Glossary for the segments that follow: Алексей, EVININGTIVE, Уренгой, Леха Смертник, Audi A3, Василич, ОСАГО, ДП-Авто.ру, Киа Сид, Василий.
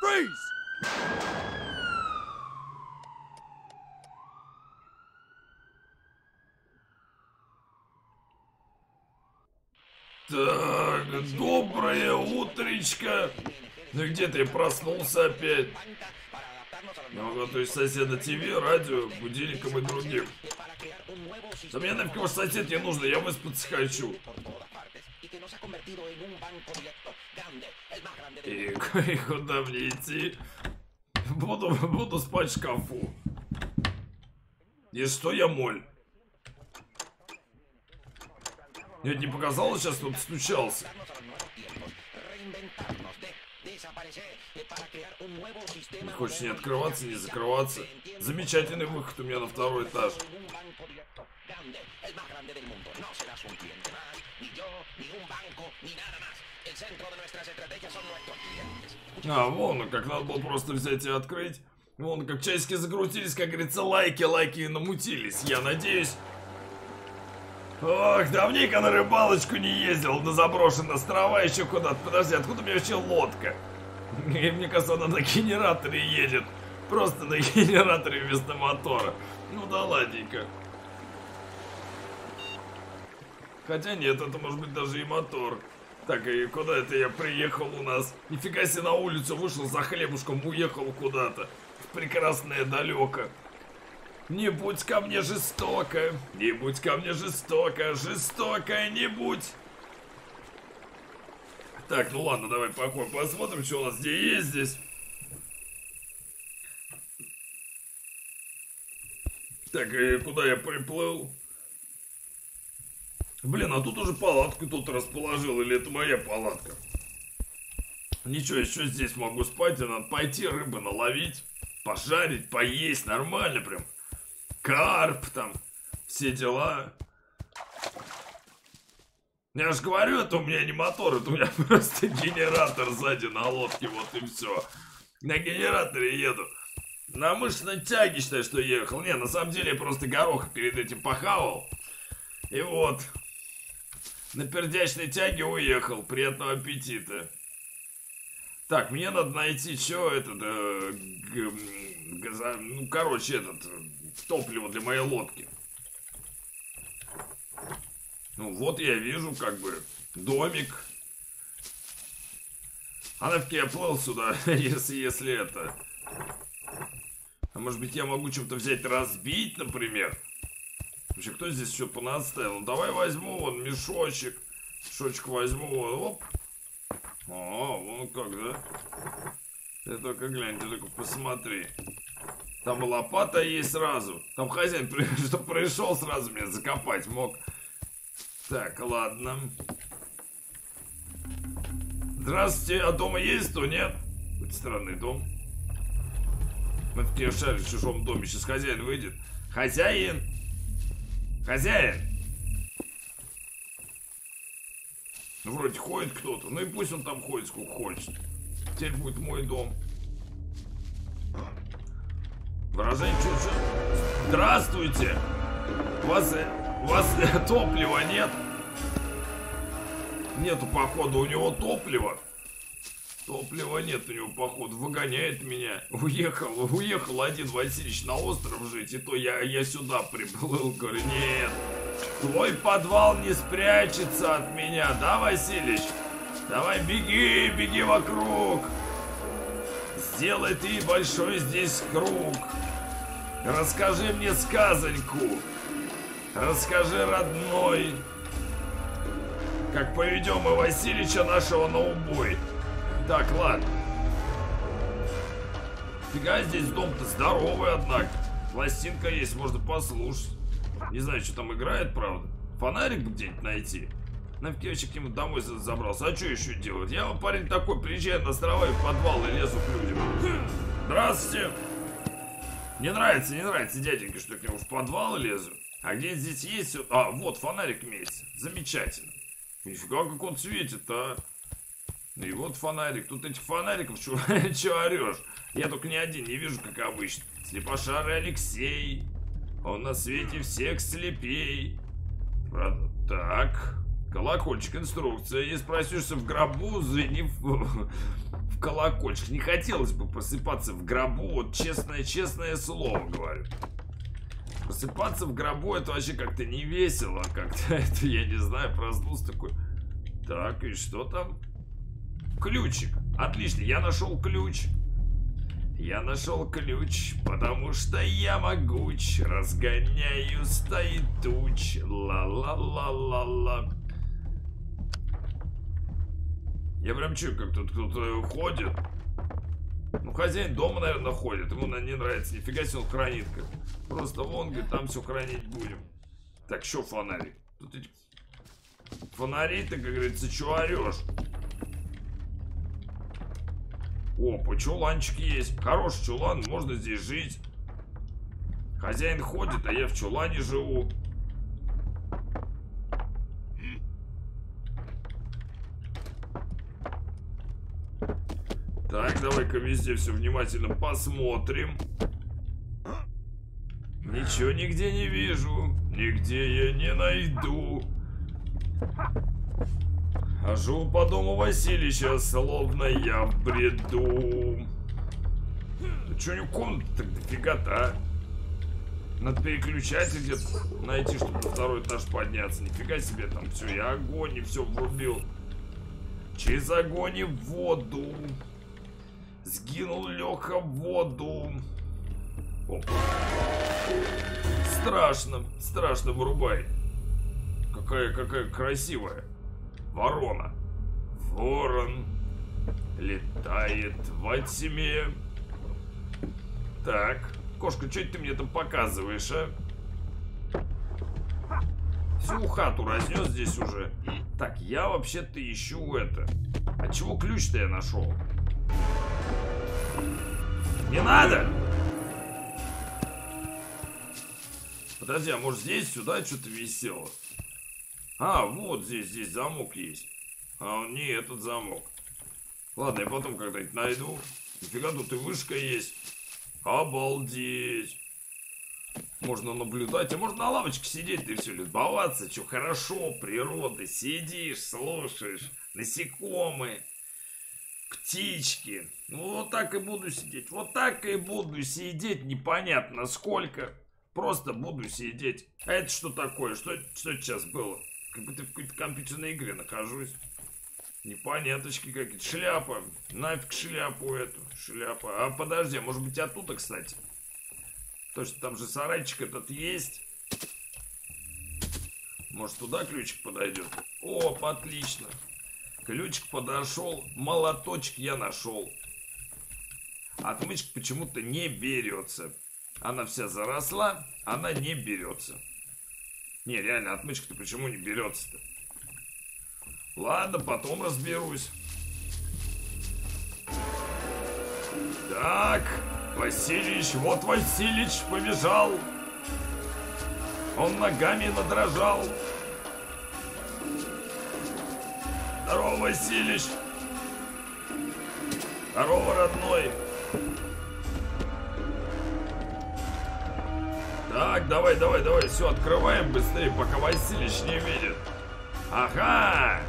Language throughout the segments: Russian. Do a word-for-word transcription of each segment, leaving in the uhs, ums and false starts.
Так, доброе утречко. Ну где ты проснулся опять? Ну, то есть сосед на ТВ, радио, будильником и другим. За меня нафиг ваш сосед не нужно, я выспаться хочу. И, и куда мне идти? Буду, буду спать в шкафу. И что я моль? Мне не показалось, сейчас тут стучался. Не хочешь не открываться, не закрываться. Замечательный выход у меня на второй этаж. А, вон, как надо было просто взять и открыть. Вон, как часики закрутились, как говорится, лайки, лайки намутились. Я надеюсь... Ох, давненько на рыбалочку не ездил, на заброшенные острова еще куда-то. Подожди, откуда у меня вообще лодка? Мне кажется, она на генераторе едет. Просто на генераторе вместо мотора. Ну да ладненько. Хотя нет, это может быть даже и мотор. Так, и куда это я приехал у нас? Нифига себе, на улицу вышел за хлебушком, уехал куда-то. Прекрасное далеко. Не будь ко мне жестоко, не будь ко мне жестоко, жестоко не будь. Так, ну ладно, давай походим, посмотрим, что у нас где есть здесь. Так, и куда я приплыл? Блин, а тут уже палатку кто-то расположил, или это моя палатка? Ничего, еще здесь могу спать, и надо пойти рыбы наловить, пожарить, поесть, нормально прям. Карп там, все дела. Я же говорю, это у меня не мотор, это у меня просто генератор сзади на лодке, вот и все. На генераторе еду. На мышечной тяге, считай, что ехал. Не, на самом деле я просто горох перед этим похавал. И вот, на пердячной тяге уехал. Приятного аппетита. Так, мне надо найти, что этот... Э, газа, ну, короче, этот... топливо для моей лодки. Ну вот я вижу как бы домик. А нафиг я плыл сюда, если, если это. А может быть я могу чем-то взять разбить, например. Вообще кто здесь все понаставил? Ну, давай возьму вон мешочек. Мешочек возьму вон. Оп. А, вон как, да? Ты только глянь, ты только посмотри. Там лопата есть сразу. Там хозяин, что пришел, сразу меня закопать мог. Так, ладно. Здравствуйте, а дома есть, то нет? Какой-то странный дом. Мы такие шарят в чужом доме. Сейчас хозяин выйдет. Хозяин! Хозяин! Ну, вроде ходит кто-то. Ну и пусть он там ходит сколько хочет. Теперь будет мой дом. Выражение чуть-чуть. Здравствуйте! У вас, у вас топлива нет? Нету, походу, у него топлива. Топлива нет у него, походу. Выгоняет меня. Уехал, уехал один Васильевич на остров жить. И то я, я сюда приплыл. Говорю, нет. Твой подвал не спрячется от меня. Да, Васильевич? Давай беги, беги вокруг. Сделай ты большой здесь круг. Расскажи мне сказоньку. Расскажи, родной, как поведем мы Васильича нашего на убой. Так, ладно. Фига здесь дом-то здоровый, однако. Пластинка есть, можно послушать. Не знаю, что там играет, правда. Фонарик где-нибудь найти. Нафиг я вообще к нему домой забрался. А что еще делать? Я вам, парень, такой, приезжаю на острова и в подвал и лезу к людям. Здравствуйте! Не нравится, не нравится, дяденька, что я к нему в подвал лезу. А где здесь есть... А, вот, фонарик имеется. Замечательно. Нифига, как он светит, а. И вот фонарик. Тут этих фонариков, чё орешь? Я только ни один не вижу, как обычно. Слепошарый Алексей. Он на свете всех слепей. Правда? Так... Колокольчик, инструкция. Не спросишься в гробу, звени в в колокольчик. Не хотелось бы просыпаться в гробу. Вот честное-честное слово говорю. Просыпаться в гробу — это вообще как-то не весело. Как-то это, я не знаю, проснулся такой. Так, и что там? Ключик. Отлично, я нашел ключ. Я нашел ключ, потому что я могуч. Разгоняю стаи туч. Ла-ла-ла-ла-ла. Я прям чую, как тут кто-то ходит. Ну, хозяин дома, наверное, ходит. Ему не нравится. Нифига себе, он хранит. Как. Просто вон, говорит, там все хранить будем. Так, еще фонарик. Тут эти фонари-то, как говорится, че орешь? Опа, чуланчик есть. Хороший чулан, можно здесь жить. Хозяин ходит, а я в чулане живу. Так, давай-ка везде все внимательно посмотрим. Ничего нигде не вижу. Нигде я не найду. Хожу по дому Васильевича, словно я в бреду. Ну что, у него комната-то дофига-то, а? Надо переключатель где-то найти, чтобы на второй этаж подняться. Нифига себе, там все, я огонь и все врубил. Через огонь и в воду. Сгинул Леха в воду. Оп. Страшно, страшно, вырубай. Какая, какая красивая ворона. Ворон летает во тьме. Так, кошка, что ты мне там показываешь, а? Всю хату разнес здесь уже. Так, я вообще-то ищу это. А чего ключ-то я нашел? Не надо! Подожди, а может здесь, сюда что-то висело? А, вот здесь, здесь замок есть. А, не этот замок. Ладно, я потом когда-нибудь найду. Нифига, тут и вышка есть. Обалдеть. Можно наблюдать, а можно на лавочке сидеть и все любоваться. Че, хорошо, природа. Сидишь, слушаешь. Насекомые. Птички. Ну, вот так и буду сидеть. Вот так и буду сидеть. Непонятно сколько. Просто буду сидеть. А это что такое? Что, что сейчас было? Как будто в какой-то компьютерной игре нахожусь. Непоняточки какие-то. Шляпа. Нафиг шляпу эту. Шляпа. А подожди, может быть оттуда, кстати? То, что там же сарайчик этот есть. Может, туда ключик подойдет? Оп, отлично. Ключик подошел. Молоточек я нашел. Отмычка почему-то не берется. Она вся заросла. Она не берется. Не, реально, отмычка-то почему не берется-то? Ладно, потом разберусь. Так, Васильевич, вот Васильевич побежал. Он ногами надрожал. Здорово, Васильевич. Здорово, родной. Так, давай, давай, давай, все, открываем быстрее, пока Васильевич не видит. Ага!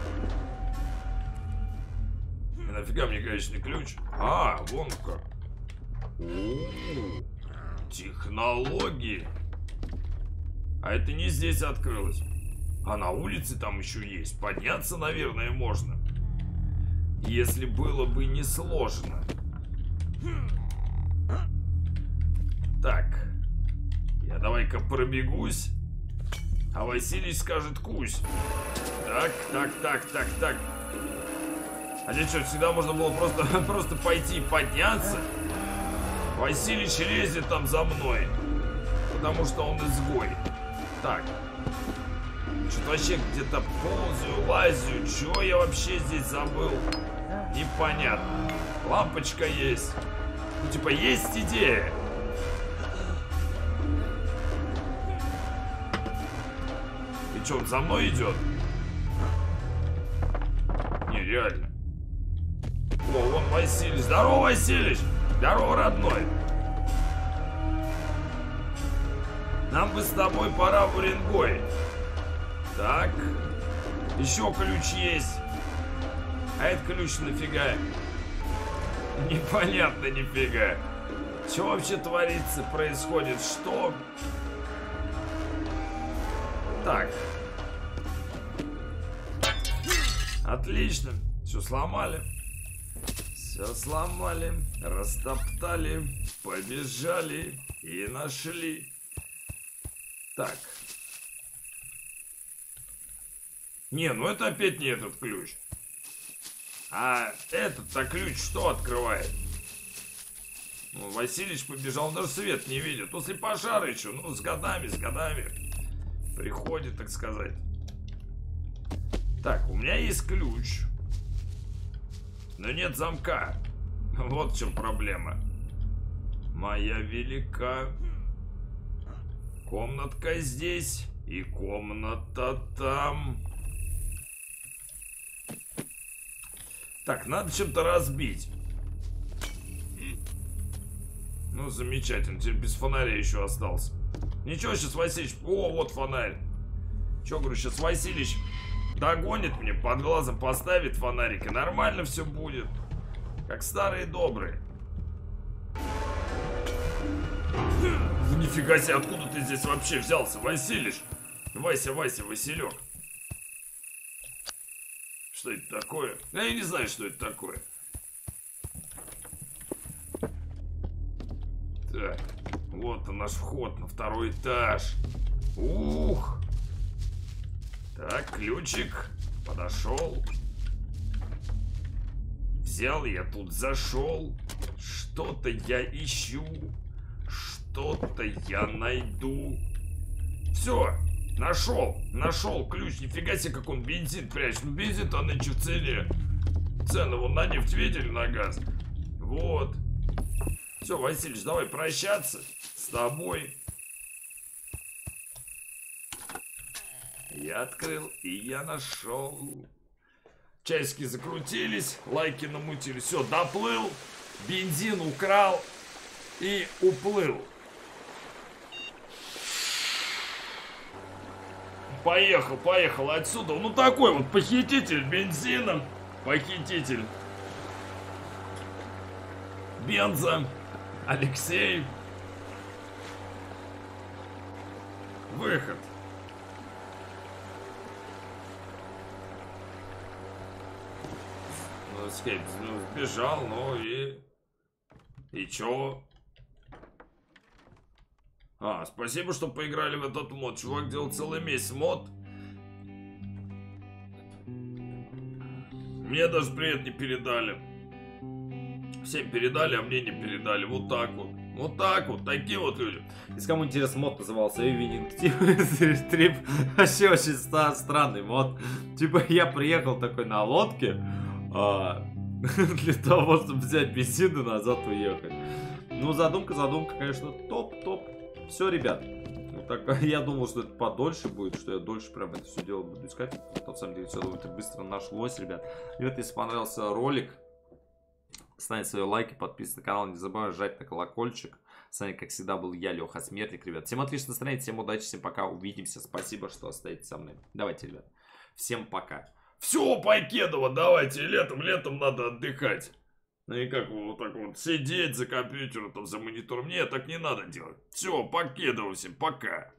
Нафига мне, конечно, ключ? А, вон как. У-у-у. Технологии. А это не здесь открылось. А на улице там еще есть. Подняться, наверное, можно. Если было бы не сложно. Так. Я давай-ка пробегусь. А Василий скажет кусь. Так, так, так, так, так. А здесь что, всегда можно было просто, просто пойти и подняться? Василий лезет там за мной. Потому что он изгой. Так. Что-то вообще где-то ползаю, лазю. Чего я вообще здесь забыл? Непонятно. Лампочка есть. Ну типа есть идея. И что, он за мной идет? Не, реально. О, вон Василий. Здорово, Василий! Здорово, родной! Нам бы с тобой пора в Уренгой. Так. Еще ключ есть. А этот ключ нафига? Непонятно нифига. Что вообще творится, происходит? Что? Так. Отлично. Все сломали. Все сломали. Растоптали. Побежали. И нашли. Так. Не, ну это опять не этот ключ. А этот-то ключ что открывает? Ну, Васильевич побежал, даже свет не видит. После пожара еще, ну, с годами, с годами. Приходит, так сказать. Так, у меня есть ключ. Но нет замка. Вот в чем проблема. Моя велика. Комнатка здесь. И комната там. Так, надо чем-то разбить. Ну, замечательно. Теперь без фонаря еще остался. Ничего, сейчас Васильевич... О, вот фонарь. Че, говорю, сейчас Васильевич догонит мне, под глазом поставит фонарик. И нормально все будет. Как старые добрые. Нифига себе, откуда ты здесь вообще взялся, Василич? Вася, Вася, Василек. Что это такое? Да я не знаю, что это такое. Так, вот он наш вход на второй этаж. Ух! Так, ключик. Подошел. Взял, я тут зашел. Что-то я ищу. Что-то я найду. Все, нашел, нашел ключ. Нифига себе, как он бензин прячет. Ну, бензин-то нынче в цене. Цены вон на нефть видели, на газ. Вот. Все, Васильевич, давай прощаться с тобой. Я открыл и я нашел. Часики закрутились, лайки намутили. Все, доплыл, бензин украл и уплыл. Поехал, поехал отсюда. Ну такой вот похититель бензина. Похититель бенза. Алексей. Выход. Ну, скейп, ну, сбежал, ну и... И чё? А, спасибо, что поиграли в этот мод. Чувак делал целый месяц мод. Мне даже привет не передали. Всем передали, а мне не передали. Вот так вот. Вот так вот. Такие вот люди. Если кому интересно, мод назывался EVININGTIVE Трип. Вообще очень странный мод. Типа я приехал такой на лодке. Для того, чтобы взять бензин и назад уехать. Ну, задумка, задумка, конечно, топ-топ. Все, ребят. Вот так, я думал, что это подольше будет, что я дольше прям это все дело буду искать. На самом деле, все довольно быстро нашлось, ребят. Ребят, если понравился ролик, ставьте свои лайки, подписывайтесь на канал, не забывайте жать на колокольчик. С вами, как всегда, был я, Леха Смертник, ребят. Всем отличного настроения, всем удачи, всем пока, увидимся. Спасибо, что остаетесь со мной. Давайте, ребят, всем пока. Все, Пайкедова, давайте, летом, летом надо отдыхать. Ну и как вот так вот сидеть за компьютером, там, за монитором. Мне так не надо делать. Все, Пайкедова всем, пока.